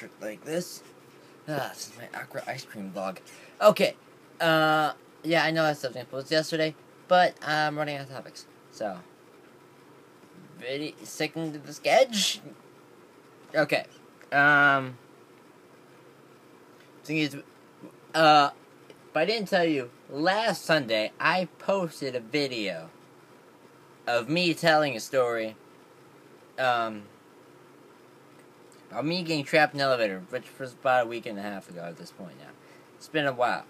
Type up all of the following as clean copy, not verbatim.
trick like this. This is my aqua ice cream vlog. Okay, yeah, I know that stuff was posted yesterday, but I'm running out of topics. So, sticking to the sketch. Okay, thing is, if I didn't tell you, last Sunday I posted a video of me telling a story, about me getting trapped in an elevator, which was about a week and a half ago at this point now. It's been a while.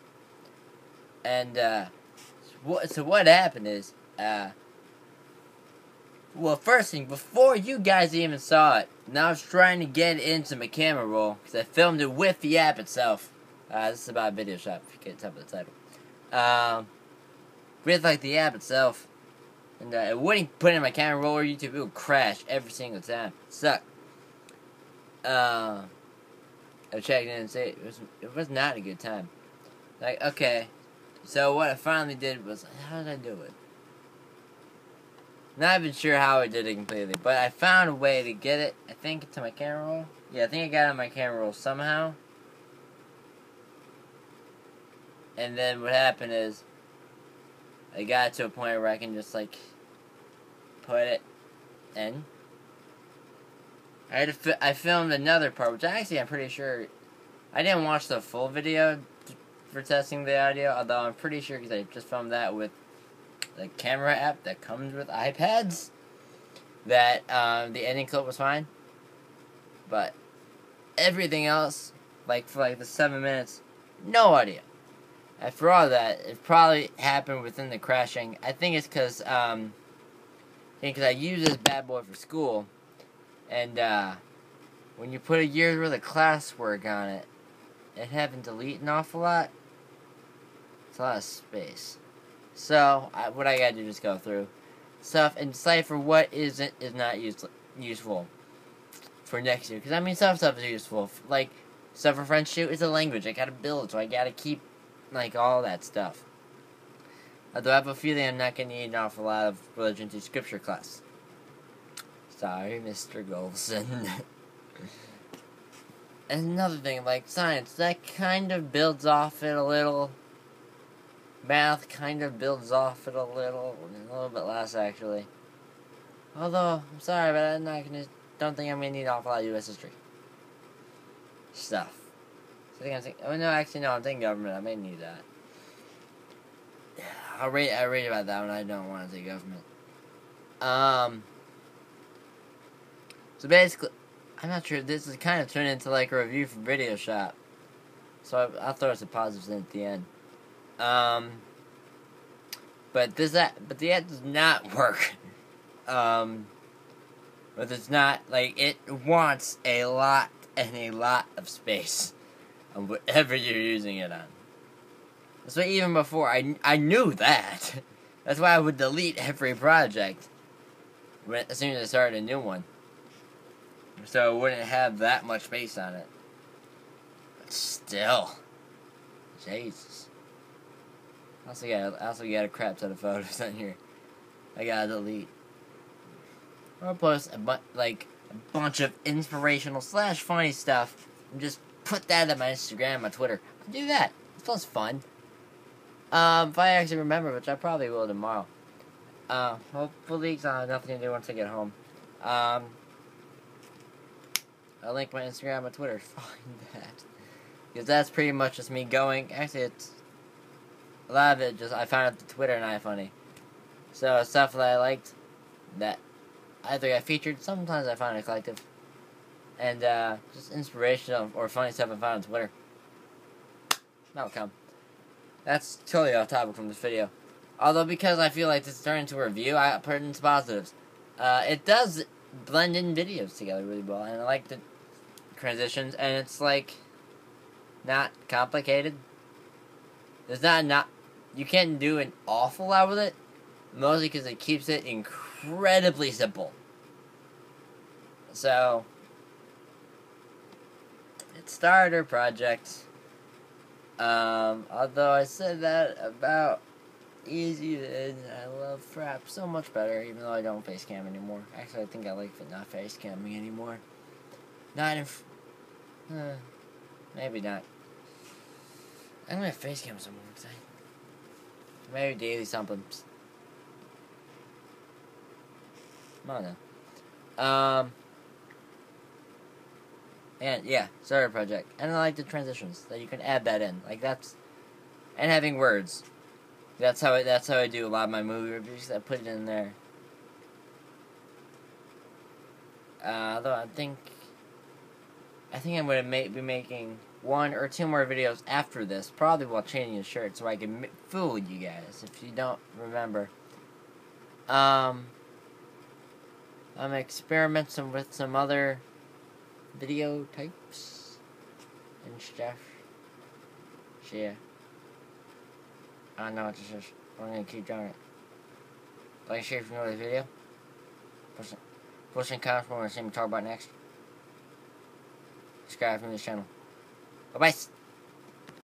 And, so what happened is, well, first thing, before you guys even saw it, now I was trying to get into my camera roll, because I filmed it with the app itself. This is about Videoshop, if you can't tell by the title. With, like, the app itself. And it wouldn't put in my camera roll or YouTube, it would crash every single time. It sucked. I checked in and said it was not a good time. Like, okay. So what I finally did was, how did I do it? Not even sure how I did it completely, but I found a way to get it, I think, to my camera roll. Yeah, I think I got it on my camera roll somehow. And then what happened is, I got to a point where I can just, like, put it in. I filmed another part, which actually I'm pretty sure, I didn't watch the full video for testing the audio, although I'm pretty sure because I just filmed that with the camera app that comes with iPads, that the ending clip was fine. But everything else, like for like the 7 minutes, no audio. After all that, it probably happened within the crashing. I think it's because I use this bad boy for school, and when you put a year's worth of classwork on it, it having to delete an awful lot. It's a lot of space. So what I gotta do is go through stuff and decipher what is not useful for next year. Because I mean, some stuff is useful, like stuff for French too. It's a language I gotta build, so I gotta keep. Like, all that stuff. Although I have a feeling I'm not going to need an awful lot of religion to scripture class. Sorry, Mr. Golson. And another thing, like science, that kind of builds off it a little. Math kind of builds off it a little bit less, actually. Although, I'm sorry, but don't think I'm going to need an awful lot of U.S. history stuff. I'm thinking government. I may need that. I read about that one. I don't want to say government. So basically, I'm not sure. This is kind of turned into like a review for Videoshop. So I'll throw some positives in at the end. But the app does not work. But it's not like it wants a lot of space. On whatever you're using it on. That's why even before, I knew that. That's why I would delete every project as soon as I started a new one. So it wouldn't have that much space on it. But still. Jesus. I also got a crap set of photos on here. I gotta delete. Or post a bunch of inspirational / funny stuff. I'm just put that on my Instagram, my Twitter. I'll do that. It sounds fun. If I actually remember, which I probably will tomorrow. Hopefully, because I'll have nothing to do once I get home. I'll link my Instagram, my Twitter. Find that. Because that's pretty much just me going. Actually, it's a lot of it just I found out the Twitter and iFunny. So, stuff that I liked that either got featured, sometimes I find it collective. And, just inspirational or funny stuff I found on Twitter. That'll come. That's totally off topic from this video. Although, because I feel like this turned into a review, I put it into positives. It does blend in videos together really well, and I like the transitions, and it's, like, not complicated. There's not you can't do an awful lot with it, mostly because it keeps it incredibly simple. So starter project. Although I said that about easy, I love Frap so much better, even though I don't face cam anymore. Actually, I think I like not face camming anymore. Not in Maybe not. I'm gonna face cam someone today. Maybe daily something. I don't know. And yeah, starter project. And I like the transitions that you can add that in. Like that's, and having words. That's how I do a lot of my movie reviews. I put it in there. Although I think I'm gonna be making 1 or 2 more videos after this, probably while changing the shirt, so I can fool you guys if you don't remember. I'm experimenting with some other video types and stuff. So yeah. I don't know what this is. I'm gonna keep doing it. Like, share if you know this video. Put some comments for what you want to see me talk about next. Subscribe to this channel. Bye bye.